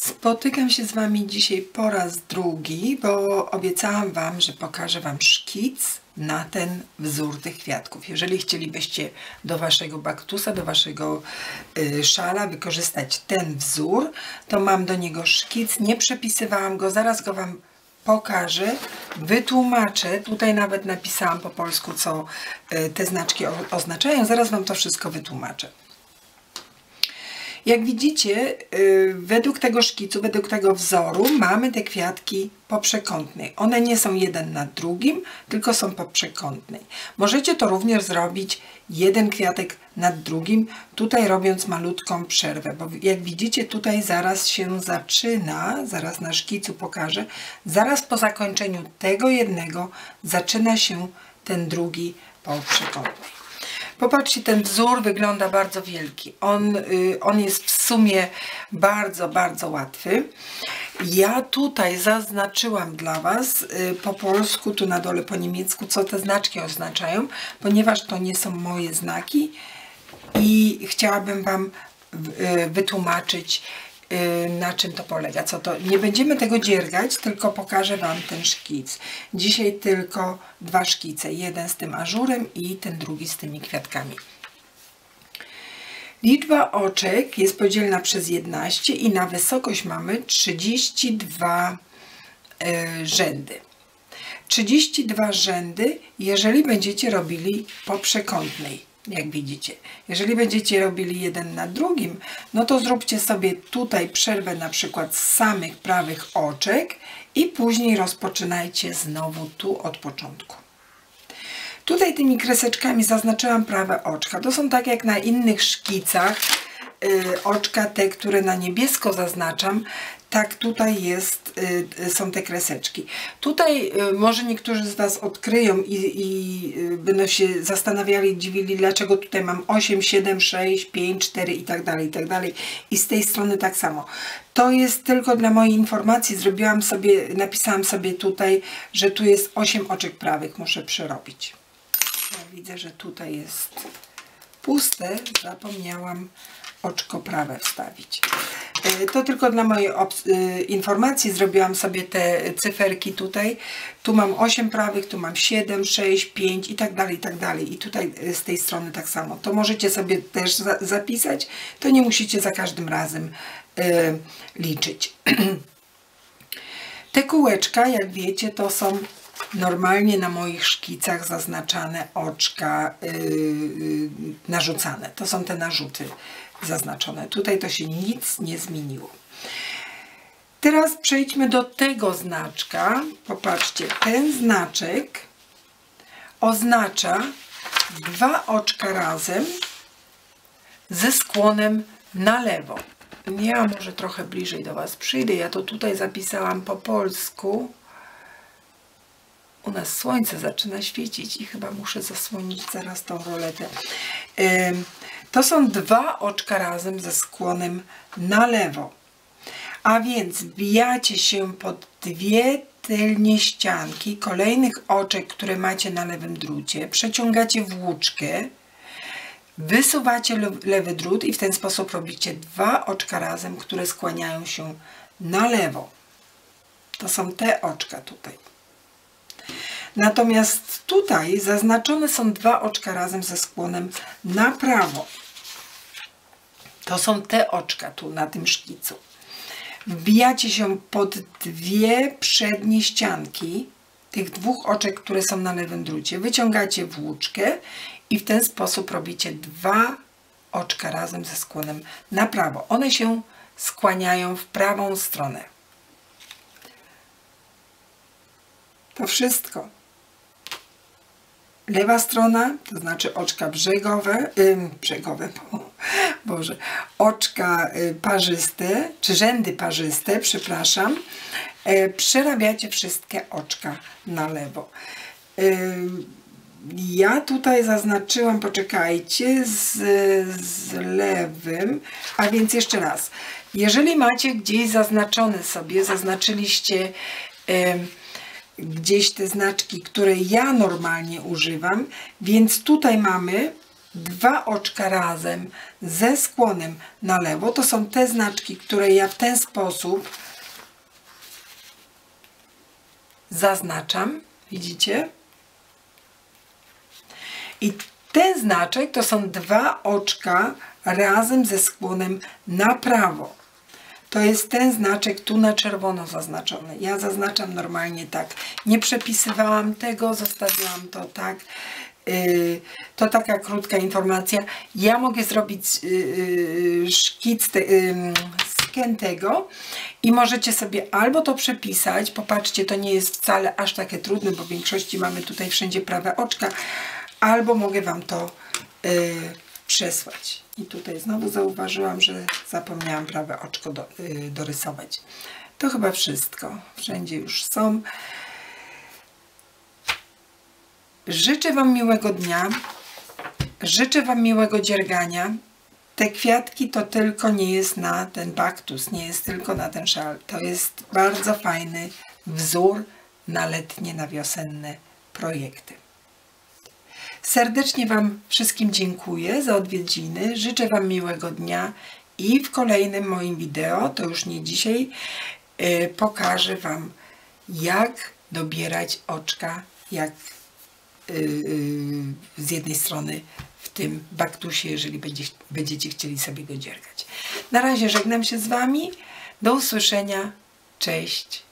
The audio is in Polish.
Spotykam się z Wami dzisiaj po raz drugi, bo obiecałam Wam, że pokażę Wam szkic na ten wzór tych kwiatków. Jeżeli chcielibyście do Waszego baktusa, do Waszego szala wykorzystać ten wzór, to mam do niego szkic. Nie przepisywałam go, zaraz go Wam pokażę, wytłumaczę. Tutaj nawet napisałam po polsku, co te znaczki oznaczają. Zaraz Wam to wszystko wytłumaczę. Jak widzicie, według tego szkicu, według tego wzoru mamy te kwiatki po przekątnej. One nie są jeden na drugim, tylko są po przekątnej. Możecie to również zrobić jeden kwiatek nad drugim, tutaj robiąc malutką przerwę, bo jak widzicie, tutaj zaraz się zaczyna, zaraz na szkicu pokażę, zaraz po zakończeniu tego jednego zaczyna się ten drugi po przekątnej. Popatrzcie, ten wzór wygląda bardzo wielki. On jest w sumie bardzo, bardzo łatwy. Ja tutaj zaznaczyłam dla Was po polsku, tu na dole po niemiecku, co te znaczki oznaczają, ponieważ to nie są moje znaki i chciałabym Wam wytłumaczyć, na czym to polega. Co to? Nie będziemy tego dziergać, tylko pokażę Wam ten szkic. Dzisiaj tylko dwa szkice. Jeden z tym ażurem i ten drugi z tymi kwiatkami. Liczba oczek jest podzielna przez 11 i na wysokość mamy 32 rzędy. 32 rzędy, jeżeli będziecie robili po przekątnej. Jak widzicie, jeżeli będziecie robili jeden na drugim, no to zróbcie sobie tutaj przerwę na przykład z samych prawych oczek i później rozpoczynajcie znowu tu od początku. Tutaj tymi kreseczkami zaznaczyłam prawe oczka. To są tak jak na innych szkicach, oczka te, które na niebiesko zaznaczam, tak tutaj jest, są te kreseczki. Tutaj może niektórzy z Was odkryją i będą się zastanawiali, dziwili, dlaczego tutaj mam 8, 7, 6, 5, 4 i tak dalej, i tak dalej. I z tej strony tak samo. To jest tylko dla mojej informacji. Zrobiłam sobie, napisałam sobie tutaj, że tu jest 8 oczek prawych. Muszę przerobić. Ja widzę, że tutaj jest puste. Zapomniałam oczko prawe wstawić. To tylko dla mojej informacji zrobiłam sobie te cyferki tutaj. Tu mam 8 prawych, tu mam 7, 6, 5 i tak dalej, i tak dalej. I tutaj z tej strony tak samo. To możecie sobie też zapisać. To nie musicie za każdym razem liczyć. Te kółeczka, jak wiecie, to są normalnie na moich szkicach zaznaczane oczka narzucane. To są te narzuty zaznaczone. Tutaj to się nic nie zmieniło. Teraz przejdźmy do tego znaczka. Popatrzcie, ten znaczek oznacza dwa oczka razem ze skłonem na lewo. Ja może trochę bliżej do Was przyjdę. Ja to tutaj zapisałam po polsku. U nas słońce zaczyna świecić i chyba muszę zasłonić zaraz tą roletę. To są dwa oczka razem ze skłonem na lewo. A więc wbijacie się pod dwie tylnie ścianki kolejnych oczek, które macie na lewym drucie, przeciągacie włóczkę, wysuwacie lewy drut i w ten sposób robicie dwa oczka razem, które skłaniają się na lewo. To są te oczka tutaj. Natomiast tutaj zaznaczone są dwa oczka razem ze skłonem na prawo. To są te oczka tu na tym szkicu. Wbijacie się pod dwie przednie ścianki tych dwóch oczek, które są na lewym drucie. Wyciągacie włóczkę i w ten sposób robicie dwa oczka razem ze skłonem na prawo. One się skłaniają w prawą stronę. To wszystko. Lewa strona, to znaczy oczka brzegowe, oczka parzyste, czy rzędy parzyste, przepraszam, przerabiacie wszystkie oczka na lewo. Ja tutaj zaznaczyłam, poczekajcie, z lewym, a więc jeszcze raz. Jeżeli macie gdzieś zaznaczone sobie, zaznaczyliście gdzieś te znaczki, które ja normalnie używam, więc tutaj mamy dwa oczka razem ze skłonem na lewo. To są te znaczki, które ja w ten sposób zaznaczam. Widzicie? I ten znaczek to są dwa oczka razem ze skłonem na prawo. To jest ten znaczek tu na czerwono zaznaczony. Ja zaznaczam normalnie tak. Nie przepisywałam tego, zostawiłam to tak. To taka krótka informacja. Ja mogę zrobić szkic, sken tego i możecie sobie albo to przepisać. Popatrzcie, to nie jest wcale aż takie trudne, bo w większości mamy tutaj wszędzie prawe oczka. Albo mogę wam to przesłać. I tutaj znowu zauważyłam, że zapomniałam prawe oczko dorysować. To chyba wszystko. Wszędzie już są. Życzę wam miłego dnia. Życzę wam miłego dziergania. Te kwiatki to tylko nie jest na ten baktus, nie jest tylko na ten szal. To jest bardzo fajny wzór na letnie, na wiosenne projekty. Serdecznie wam wszystkim dziękuję za odwiedziny, życzę wam miłego dnia i w kolejnym moim wideo, to już nie dzisiaj, pokażę wam, jak dobierać oczka, jak z jednej strony w tym baktusie, jeżeli będziecie chcieli sobie go dziergać. Na razie żegnam się z wami, do usłyszenia, cześć!